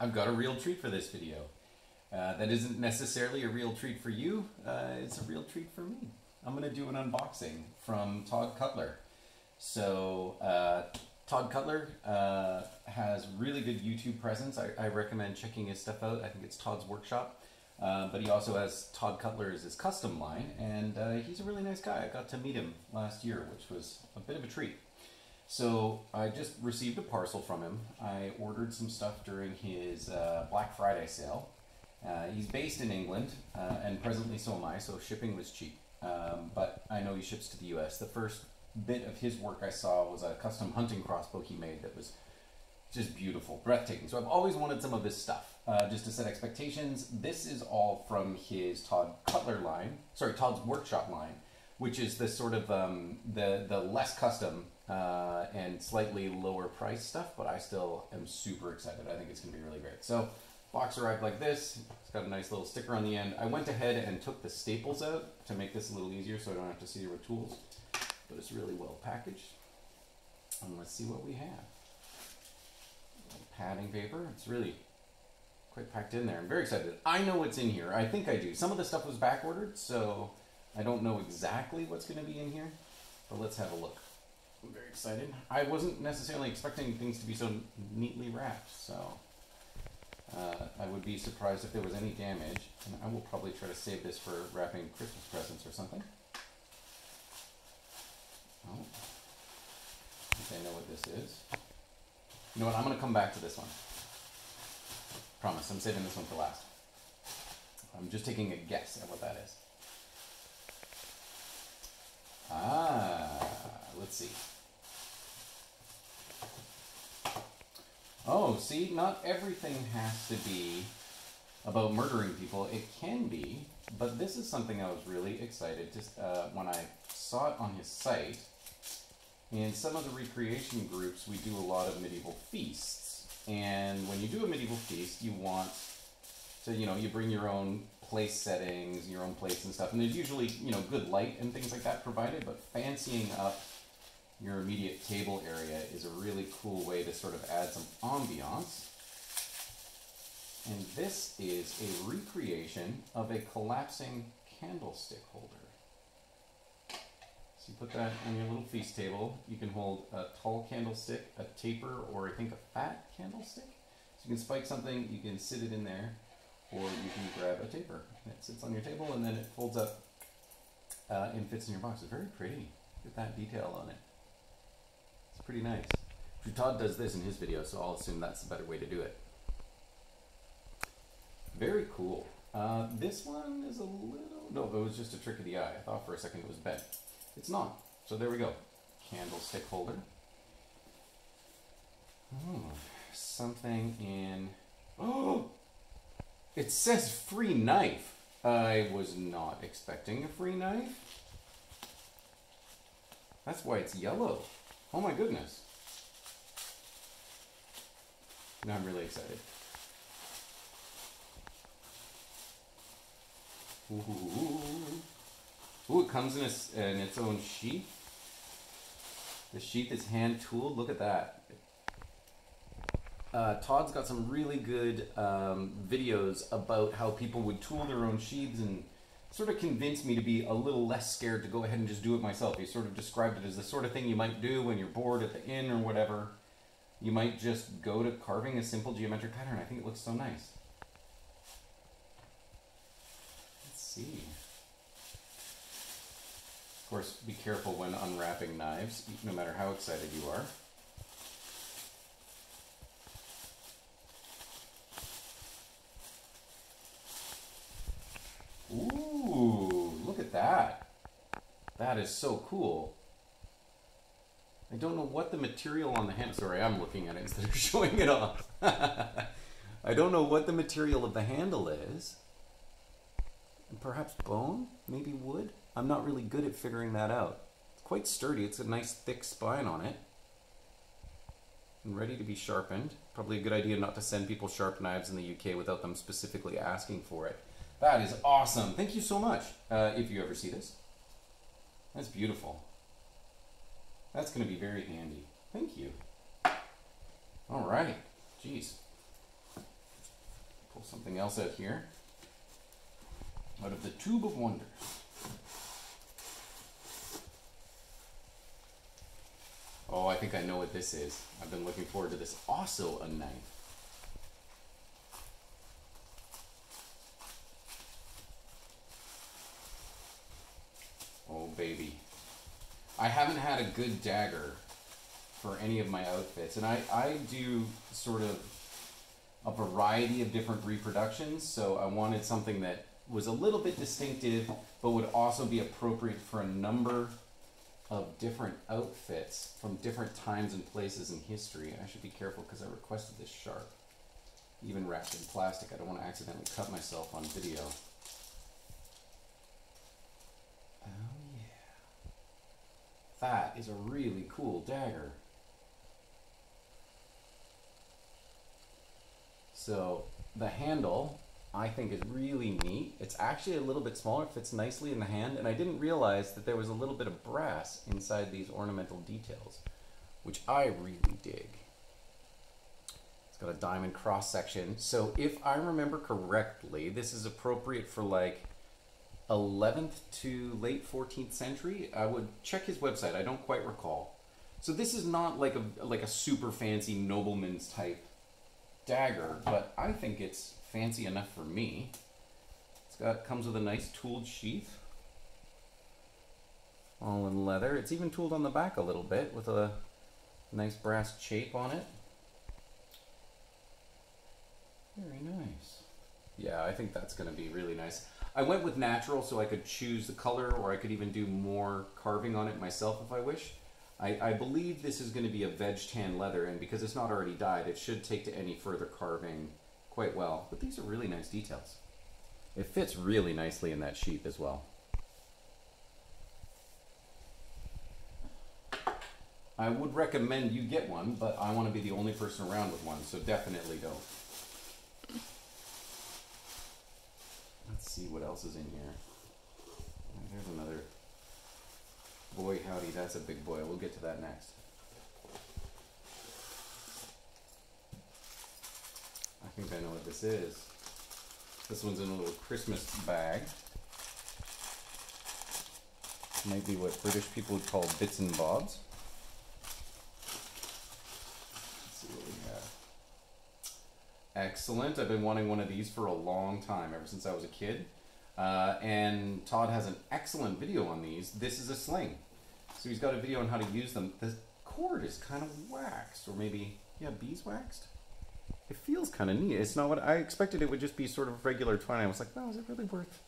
I've got a real treat for this video. That isn't necessarily a real treat for you, it's a real treat for me. I'm going to do an unboxing from Tod Cutler. So Tod Cutler has really good YouTube presence. I recommend checking his stuff out. I think it's Tod's Workshop. But he also has Tod Cutler as his custom line, and he's a really nice guy. I got to meet him last year, which was a bit of a treat. So I just received a parcel from him. I ordered some stuff during his Black Friday sale. He's based in England, and presently so am I, so shipping was cheap. But I know he ships to the US. The first bit of his work I saw was a custom hunting crossbow he made that was just beautiful, breathtaking. So I've always wanted some of his stuff. Just to set expectations, this is all from his Tod Cutler line, sorry, Tod's Workshop line, which is the sort of the less custom and slightly lower price stuff, but I still am super excited. I think it's going to be really great. So box arrived like this. It's got a nice little sticker on the end. I went ahead and took the staples out to make this a little easier so I don't have to see there with tools, but it's really well packaged. And let's see what we have. Padding paper. It's really quite packed in there. I'm very excited. I know what's in here. I think I do. Some of the stuff was back ordered, so I don't know exactly what's going to be in here, but let's have a look. I'm very excited. I wasn't necessarily expecting things to be so neatly wrapped, so I would be surprised if there was any damage, and I will probably try to save this for wrapping Christmas presents or something. Oh, I think I know what this is. You know what, I'm going to come back to this one. Promise, I'm saving this one for last. I'm just taking a guess at what that is. Ah, let's see. Oh, see, not everything has to be about murdering people. It can be, but this is something I was really excited just when I saw it on his site. In some of the recreation groups, we do a lot of medieval feasts, and when you do a medieval feast, you want to, you know, you bring your own place settings, your own plates and stuff, and there's usually, you know, good light and things like that provided, but fancying up your immediate table area is a really cool way to sort of add some ambiance. And this is a recreation of a collapsing candlestick holder. So you put that on your little feast table. You can hold a tall candlestick, a taper, or I think a fat candlestick. So you can spike something, you can sit it in there, or you can grab a taper. It sits on your table and then it folds up and fits in your box. It's very pretty. Look at that detail on it. Pretty nice. Tod does this in his video, so I'll assume that's the better way to do it. Very cool. This one is a little... No, it was just a trick of the eye. I thought for a second it was bent. It's not. So there we go. Candlestick holder. Oh, something in... Oh! It says free knife. I was not expecting a free knife. That's why it's yellow. Oh my goodness. Now I'm really excited. Ooh. Ooh, it comes in its own sheath. The sheath is hand-tooled. Look at that. Tod's got some really good videos about how people would tool their own sheaths and sort of convinced me to be a little less scared to go ahead and just do it myself. He sort of described it as the sort of thing you might do when you're bored at the inn or whatever. You might just go to carving a simple geometric pattern. I think it looks so nice. Let's see. Of course, be careful when unwrapping knives, no matter how excited you are. That is so cool. I don't know what the material on the handle... Sorry, I'm looking at it instead of showing it off. I don't know what the material of the handle is. Perhaps bone? Maybe wood? I'm not really good at figuring that out. It's quite sturdy. It's a nice thick spine on it. And ready to be sharpened. Probably a good idea not to send people sharp knives in the UK without them specifically asking for it. That is awesome. Thank you so much, if you ever see this. That's beautiful. That's going to be very handy. Thank you. All right. Jeez. pull something else out here. Out of the Tube of Wonders. Oh, I think I know what this is. I've been looking forward to this. Also a knife. Oh, baby. I haven't had a good dagger for any of my outfits. And I do sort of a variety of different reproductions, so I wanted something that was a little bit distinctive, but would also be appropriate for a number of different outfits from different times and places in history. I should be careful because I requested this sharp, even wrapped in plastic. I don't want to accidentally cut myself on video. Oh yeah. That is a really cool dagger. So the handle, I think, is really neat. It's actually a little bit smaller, fits nicely in the hand, and I didn't realize that there was a little bit of brass inside these ornamental details, which I really dig. It's got a diamond cross section. So if I remember correctly, this is appropriate for like 11th to late 14th century. I would check his website. I don't quite recall. So this is not like a super fancy nobleman's type dagger, but I think it's fancy enough for me. It comes with a nice tooled sheath, all in leather. It's even tooled on the back a little bit with a nice brass chape on it. Very nice. Yeah, I think that's going to be really nice. I went with natural so I could choose the color, or I could even do more carving on it myself if I wish. I believe this is going to be a veg tan leather, and because it's not already dyed, it should take to any further carving quite well. But these are really nice details. It fits really nicely in that sheath as well. I would recommend you get one, but I want to be the only person around with one, so definitely don't. Let's see what else is in here. There's another. Boy howdy, that's a big boy. We'll get to that next. I think I know what this is. This one's in a little Christmas bag. Might be what British people would call bits and bobs. Let's see what we have. Excellent. I've been wanting one of these for a long time, ever since I was a kid. And Tod has an excellent video on these. This is a sling. So he's got a video on how to use them. The cord is kind of waxed, or maybe, yeah, beeswaxed? It feels kind of neat. It's not what I expected. It would just be sort of regular twine. I was like, well, is it really worth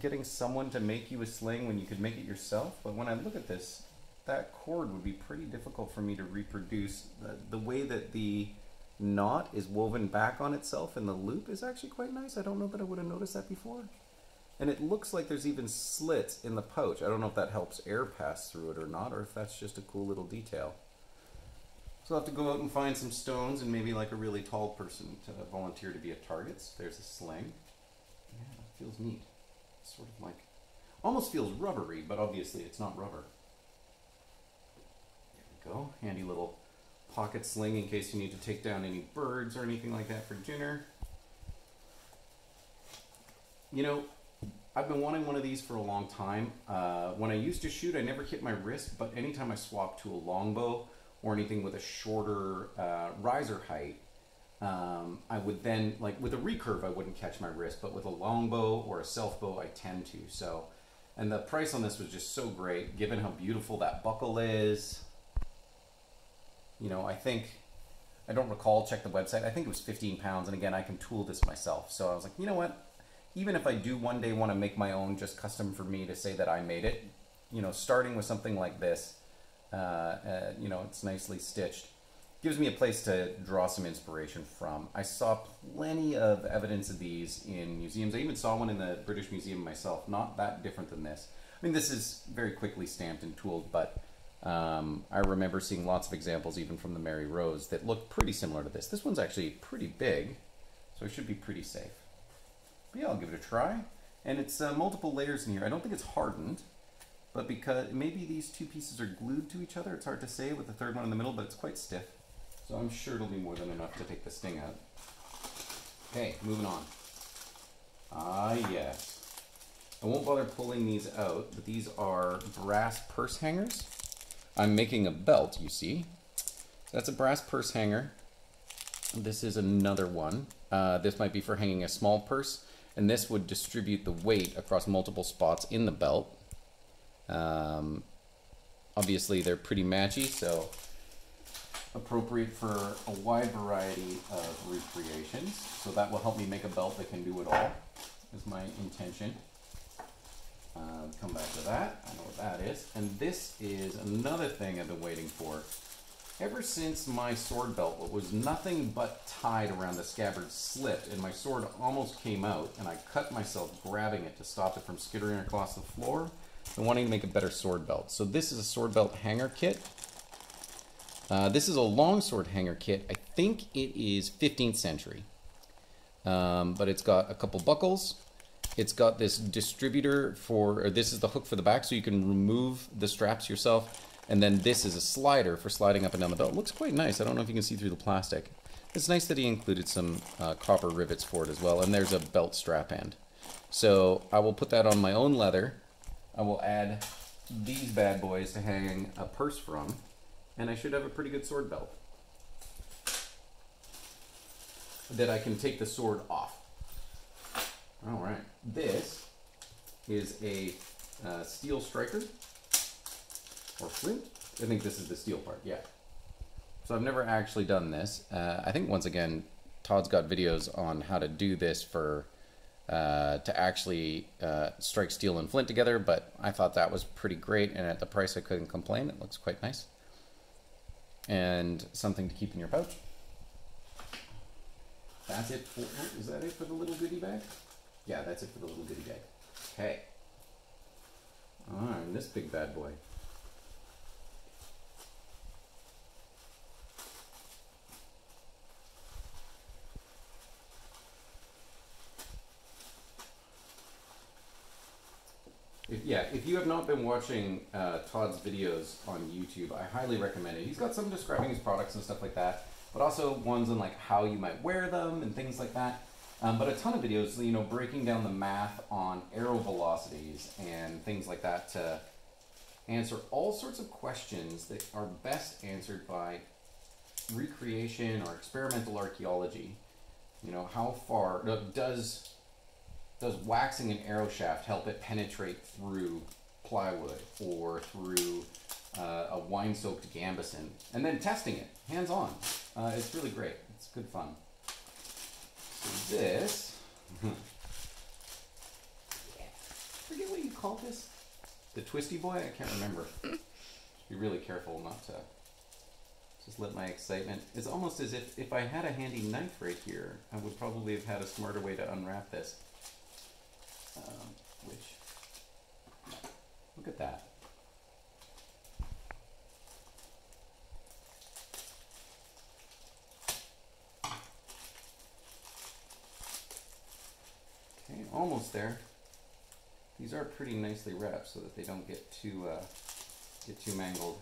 getting someone to make you a sling when you could make it yourself? But when I look at this, that cord would be pretty difficult for me to reproduce. The way that the knot is woven back on itself and the loop is actually quite nice. I don't know that I would have noticed that before. And it looks like there's even slits in the pouch. I don't know if that helps air pass through it or not, or if that's just a cool little detail. So I'll have to go out and find some stones and maybe like a really tall person to volunteer to be a target. So there's a sling. Yeah, that feels neat. It's sort of like, almost feels rubbery, but obviously it's not rubber. There we go. Handy little pocket sling in case you need to take down any birds or anything like that for dinner. You know, I've been wanting one of these for a long time. When I used to shoot, I never hit my wrist, but anytime I swap to a longbow or anything with a shorter riser height, I would then, like with a recurve, I wouldn't catch my wrist, but with a longbow or a self bow, I tend to. So, and the price on this was just so great, given how beautiful that buckle is. You know, I think, I don't recall, check the website, I think it was £15, and again, I can tool this myself. So I was like, you know what, even if I do one day want to make my own just custom for me to say that I made it, you know, starting with something like this, you know, it's nicely stitched, gives me a place to draw some inspiration from. I saw plenty of evidence of these in museums. I even saw one in the British Museum myself, not that different than this. I mean, this is very quickly stamped and tooled, but I remember seeing lots of examples even from the Mary Rose that looked pretty similar to this. This one's actually pretty big, so it should be pretty safe. But yeah, I'll give it a try. And it's multiple layers in here. I don't think it's hardened, but because maybe these two pieces are glued to each other, it's hard to say with the third one in the middle, but it's quite stiff. So I'm sure it'll be more than enough to take this thing out. Okay, moving on. Ah, yes. I won't bother pulling these out, but these are brass purse hangers. I'm making a belt, you see. So that's a brass purse hanger. This is another one. This might be for hanging a small purse, and this would distribute the weight across multiple spots in the belt. Obviously, they're pretty matchy, so appropriate for a wide variety of recreations. So that will help me make a belt that can do it all, is my intention. Come back to that. I know what that is. And this is another thing I've been waiting for. Ever since my sword belt, what was nothing but tied around the scabbard slipped, and my sword almost came out, and I cut myself grabbing it to stop it from skittering across the floor, and wanting to make a better sword belt. So this is a sword belt hanger kit. This is a long sword hanger kit. I think it is 15th century. But it's got a couple buckles. It's got this distributor for, or this is the hook for the back, so you can remove the straps yourself. And then this is a slider for sliding up and down the belt. It looks quite nice. I don't know if you can see through the plastic. It's nice that he included some copper rivets for it as well. And there's a belt strap end. So I will put that on my own leather. I will add these bad boys to hang a purse from. And I should have a pretty good sword belt. That I can take the sword off. All right. This is a steel striker. Or flint? I think this is the steel part, yeah. So I've never actually done this. I think once again, Tod's got videos on how to do this for, to actually strike steel and flint together, but I thought that was pretty great, and at the price I couldn't complain. It looks quite nice. And something to keep in your pouch. That's it for, is that it for the little goodie bag? Yeah, that's it for the little goodie bag. Okay. All right, this big bad boy. If you have not been watching Tod's videos on YouTube, I highly recommend it. He's got some describing his products and stuff like that, but also ones on like how you might wear them and things like that. But a ton of videos, you know, breaking down the math on arrow velocities and things like that to answer all sorts of questions that are best answered by recreation or experimental archaeology. You know, how far does waxing an arrow shaft help it penetrate through plywood or through a wine-soaked gambeson? And then testing it, hands-on. It's really great. It's good fun. So this... Forget what you called this? The twisty boy? I can't remember. Be really careful not to just let my excitement... It's almost as if I had a handy knife right here, I would probably have had a smarter way to unwrap this. Which, look at that. Okay, almost there. These are pretty nicely wrapped so that they don't get too mangled.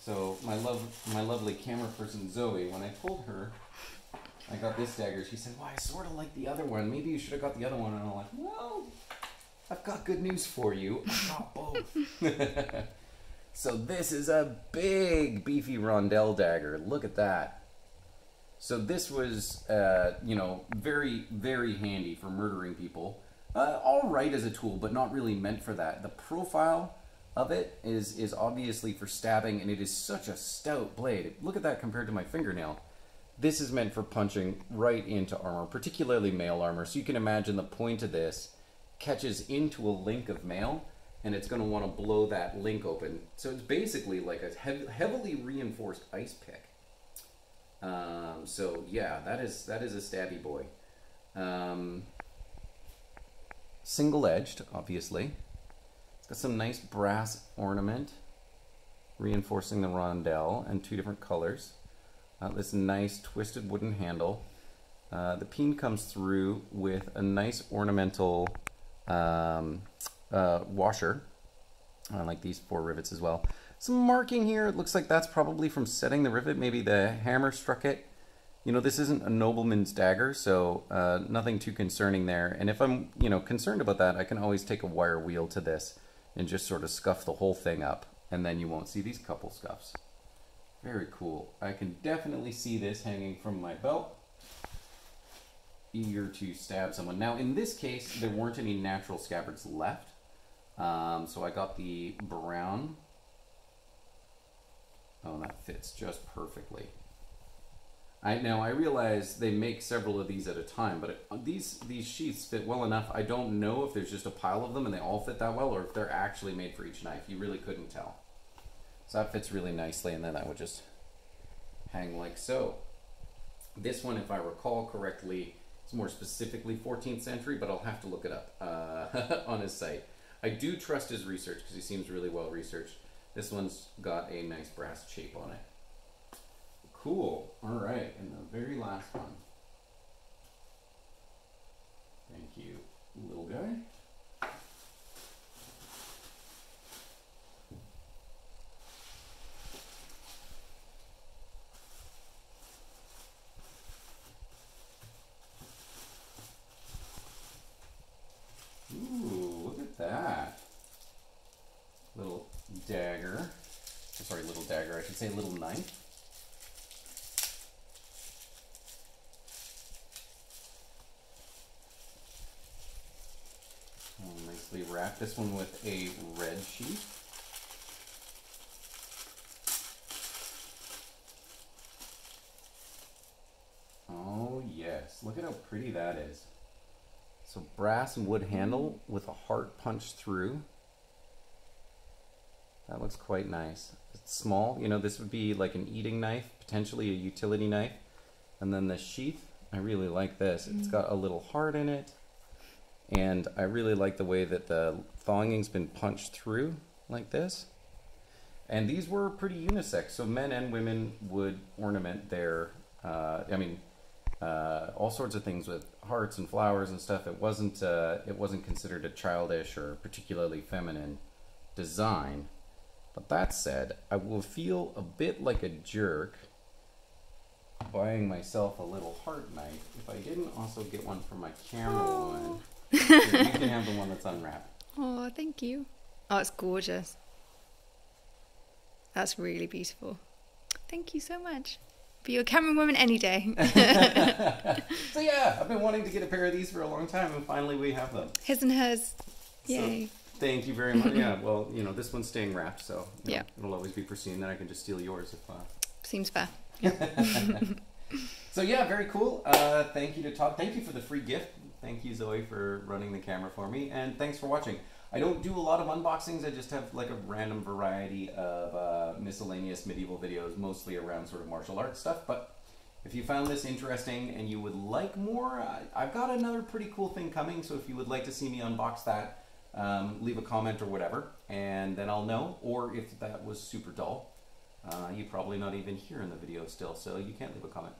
So my lovely camera person Zoe, when I told her I got this dagger, she said, well, I sort of like the other one. Maybe you should have got the other one. And I'm like, well, I've got good news for you. I got both. So this is a big, beefy rondelle dagger. Look at that. So this was, you know, very, very handy for murdering people. All right as a tool, but not really meant for that. The profile of it is obviously for stabbing, and it is such a stout blade. Look at that compared to my fingernail. This is meant for punching right into armor, particularly mail armor. So you can imagine the point of this catches into a link of mail, and it's going to want to blow that link open. So it's basically like a heavily reinforced ice pick. So yeah, that is a stabby boy. Single-edged, obviously. It's got some nice brass ornament, reinforcing the rondelle, and two different colors. This nice twisted wooden handle. The peen comes through with a nice ornamental washer. I like these four rivets as well. Some marking here. It looks like that's probably from setting the rivet. Maybe the hammer struck it You know, this isn't a nobleman's dagger, so nothing too concerning there. And if I'm, you know, concerned about that, I can always take a wire wheel to this and just sort of scuff the whole thing up, and then you won't see these couple scuffs. Very cool. I can definitely see this hanging from my belt, eager to stab someone. Now, in this case, there weren't any natural scabbards left, so I got the brown. Oh, that fits just perfectly. Now I realize they make several of these at a time, but these sheaths fit well enough. I don't know if there's just a pile of them and they all fit that well, or if they're actually made for each knife. You really couldn't tell. So that fits really nicely, and then that would just hang like so. This one, if I recall correctly, is more specifically 14th century, but I'll have to look it up on his site. I do trust his research because he seems really well researched. This one's got a nice brass shape on it. Cool. All right, and the very last one. Thank you, little guy. Ooh, look at that. Little dagger. I'm sorry, little dagger. I should say little knife. Wrap this one with a red sheath. Oh yes, look at how pretty that is. So brass and wood handle with a heart punched through. That looks quite nice. It's small, you know, this would be like an eating knife, potentially a utility knife. And then the sheath, I really like this. It's got a little heart in it. And I really like the way that the thonging's been punched through like this. And these were pretty unisex, so men and women would ornament their, all sorts of things with hearts and flowers and stuff. It wasn't considered a childish or particularly feminine design. But that said, I will feel a bit like a jerk buying myself a little heart knife if I didn't also get one for my camera one. You can have the one that's unwrapped. Oh, thank you. Oh, it's gorgeous. That's really beautiful. Thank you so much. Be your camera woman any day. So yeah, I've been wanting to get a pair of these for a long time, and finally we have them. His and hers. Yay. So, thank you very much. Yeah, well, you know, this one's staying wrapped, so yeah, it'll always be pristine. Then I can just steal yours if. Seems fair. Yeah. So yeah, very cool. Thank you to Tod. Thank you for the free gift. Thank you, Zoe, for running the camera for me, and thanks for watching. I don't do a lot of unboxings. I just have like a random variety of miscellaneous medieval videos, mostly around sort of martial arts stuff. But if you found this interesting and you would like more, I've got another pretty cool thing coming. So if you would like to see me unbox that, leave a comment or whatever, and then I'll know. Or if that was super dull, you're probably not even here in the video still, so you can't leave a comment.